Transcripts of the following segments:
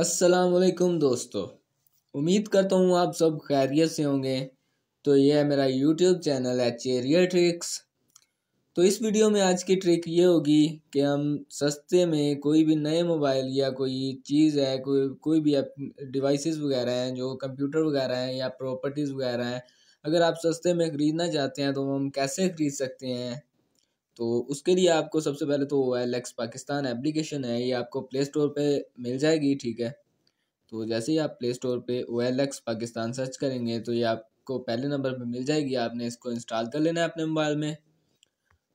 अस्सलामुअलैकुम दोस्तों, उम्मीद करता हूँ आप सब खैरियत से होंगे। तो यह है मेरा YouTube channel HA real tricks. तो इस वीडियो में आज की ट्रिक ये होगी कि हम सस्ते में कोई भी नए मोबाइल या कोई चीज़ है, कोई भी डिवाइसेस वगैरह हैं, जो कंप्यूटर वगैरह हैं या प्रॉपर्टीज़ वगैरह हैं, अगर आप सस्ते में ख़रीदना चाहते हैं तो हम कैसे ख़रीद सकते हैं। तो उसके लिए आपको सबसे पहले तो OLX पाकिस्तान एप्लीकेशन है, ये आपको प्ले स्टोर पे मिल जाएगी। ठीक है, तो जैसे ही आप प्ले स्टोर पे OLX पाकिस्तान सर्च करेंगे तो ये आपको पहले नंबर पे मिल जाएगी। आपने इसको इंस्टॉल कर लेना है अपने मोबाइल में।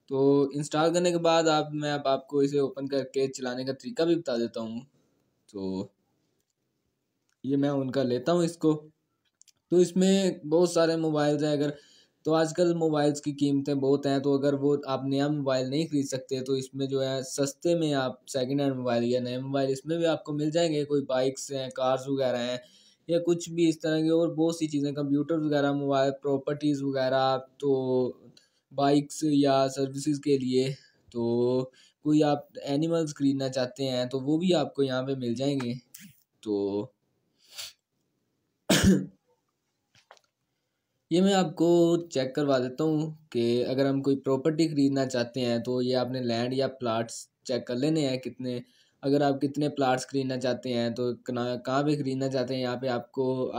तो इंस्टॉल करने के बाद मैं आपको इसे ओपन करके चलाने का तरीका भी बता देता हूँ। तो ये मैं ऑन कर लेता हूँ इसको। तो इसमें बहुत सारे मोबाइल्स हैं। अगर तो आजकल मोबाइल्स की कीमतें बहुत हैं, तो अगर वो आप नया मोबाइल नहीं ख़रीद सकते तो इसमें जो है सस्ते में आप सेकंड हैंड मोबाइल या नए मोबाइल इसमें भी आपको मिल जाएंगे। कोई बाइक्स हैं, कार्स वगैरह हैं या कुछ भी इस तरह की और बहुत सी चीज़ें, कंप्यूटर वगैरह, मोबाइल प्रॉपर्टीज़ वगैरह, तो बाइक्स या सर्विसेज के लिए। तो कोई आप एनिमल्स ख़रीदना चाहते हैं तो वो भी आपको यहाँ पर मिल जाएंगे। तो ये मैं आपको चेक करवा देता हूँ कि अगर हम कोई प्रॉपर्टी ख़रीदना चाहते हैं तो ये आपने लैंड या प्लाट्स चेक कर लेने हैं कितने। अगर आप कितने प्लाट्स ख़रीदना चाहते हैं तो कहाँ पे ख़रीदना चाहते हैं, यहाँ पे आपको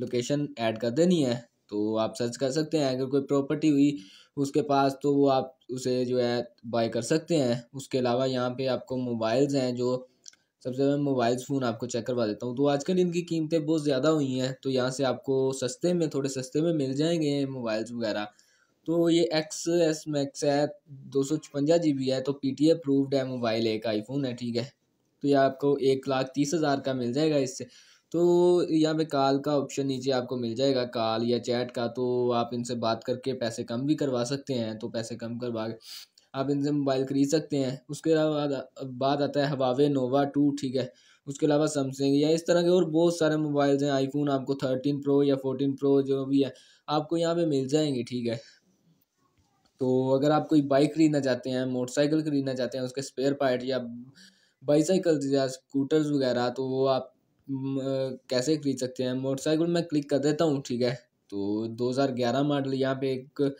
लोकेशन ऐड कर देनी है। तो आप सर्च कर सकते हैं, अगर कोई प्रॉपर्टी हुई उसके पास तो वो आप उसे जो है बाय कर सकते हैं। उसके अलावा यहाँ पर आपको मोबाइल्स हैं, जो सबसे पहले मोबाइल फ़ोन आपको चेक करवा देता हूँ। तो आजकल इनकी कीमतें बहुत ज़्यादा हुई हैं, तो यहाँ से आपको सस्ते में, थोड़े सस्ते में मिल जाएंगे मोबाइल्स वगैरह। तो ये Xs Max है, 256 GB है, तो PTA अप्रूव्ड है मोबाइल, एक iPhone है। ठीक है, तो ये आपको 1,30,000 का मिल जाएगा इससे। तो यहाँ पे कॉल का ऑप्शन नीचे आपको मिल जाएगा, कॉल या चैट का। तो आप इनसे बात करके पैसे कम भी करवा सकते हैं, तो पैसे कम करवा आप इनसे मोबाइल ख़रीद सकते हैं। उसके अलावा बात आता है Huawei Nova 2, ठीक है। उसके अलावा Samsung या इस तरह के और बहुत सारे मोबाइल्स हैं। iPhone आपको 13 Pro या 14 Pro जो भी है आपको यहाँ पे मिल जाएंगे। ठीक है, तो अगर आप कोई बाइक ख़रीदना चाहते हैं, मोटरसाइकिल ख़रीदना चाहते हैं, उसके स्पेयर पार्ट या बाईसाइकिल्स या स्कूटर्स वगैरह, तो वो आप कैसे ख़रीद सकते हैं। मोटरसाइकिल मैं क्लिक कर देता हूँ। ठीक है, तो 2011 मॉडल यहाँ पे एक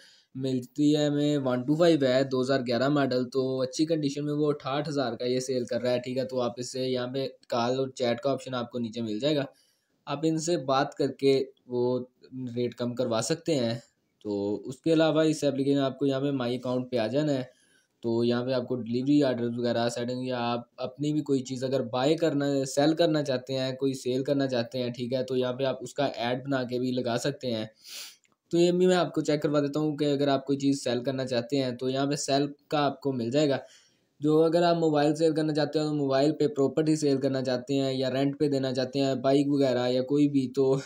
मिलती है हमें, 125 है, 2011 मॉडल। तो अच्छी कंडीशन में वो 68,000 का ये सेल कर रहा है। ठीक है, तो आप इससे यहाँ पे कॉल और चैट का ऑप्शन आपको नीचे मिल जाएगा, आप इनसे बात करके वो रेट कम करवा सकते हैं। तो उसके अलावा इस एप्लीकेशन आपको यहाँ पे माई अकाउंट पे आ जाना है। तो यहाँ पे आपको डिलीवरी ऑर्डर वगैरह सेटिंग, या आप अपनी भी कोई चीज़ अगर बाय करना, सेल करना चाहते हैं, कोई सेल करना चाहते हैं, ठीक है, तो यहाँ पे आप उसका ऐड बना के भी लगा सकते हैं। तो ये भी मैं आपको चेक करवा देता हूँ कि अगर आप कोई चीज़ सेल करना चाहते हैं तो यहाँ पे सेल का आपको मिल जाएगा। जो अगर आप मोबाइल सेल करना चाहते हैं तो मोबाइल पे प्रॉपर्टी सेल करना चाहते हैं या रेंट पे देना चाहते हैं, बाइक वगैरह या कोई भी। तो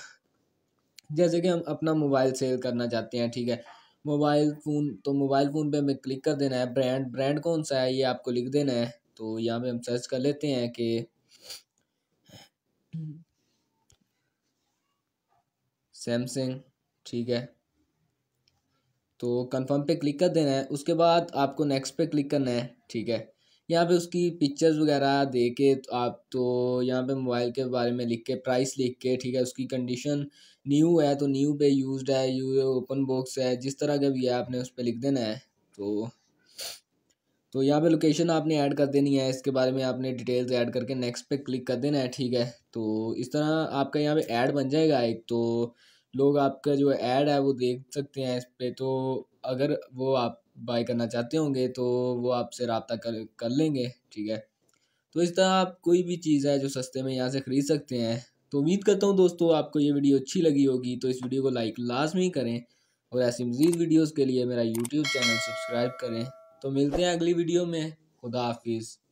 जैसे कि हम अपना मोबाइल सेल करना चाहते हैं, ठीक है, मोबाइल फ़ोन, तो मोबाइल फ़ोन पे हमें क्लिक कर देना है। ब्रांड कौन सा है ये आपको लिख देना है। तो यहाँ पर हम सर्च कर लेते हैं कि सैमसंग, ठीक है, तो कंफर्म पे क्लिक कर देना है। उसके बाद आपको नेक्स्ट पे क्लिक करना है। ठीक है, यहाँ पे उसकी पिक्चर्स वगैरह दे के तो आप, तो यहाँ पे मोबाइल के बारे में लिख के, प्राइस लिख के, ठीक है, उसकी कंडीशन न्यू है तो न्यू पे, यूज्ड है, यूज, ओपन बॉक्स है, जिस तरह का भी है आपने उस पर लिख देना है। तो यहाँ पे लोकेशन आपने ऐड कर देनी है, इसके बारे में आपने डिटेल्स ऐड करके नेक्स्ट पे क्लिक कर देना है। ठीक है, तो इस तरह आपका यहाँ पे ऐड बन जाएगा एक। तो लोग आपका जो ऐड है वो देख सकते हैं इस पर। तो अगर वो आप बाय करना चाहते होंगे तो वो आपसे रब्ता कर लेंगे। ठीक है, तो इस तरह आप कोई भी चीज़ है जो सस्ते में यहाँ से ख़रीद सकते हैं। तो उम्मीद करता हूँ दोस्तों आपको ये वीडियो अच्छी लगी होगी। तो इस वीडियो को लाइक लाजमी करें और ऐसी मज़ीद वीडियोज़ के लिए मेरा यूट्यूब चैनल सब्सक्राइब करें। तो मिलते हैं अगली वीडियो में। खुदा हाफिज़।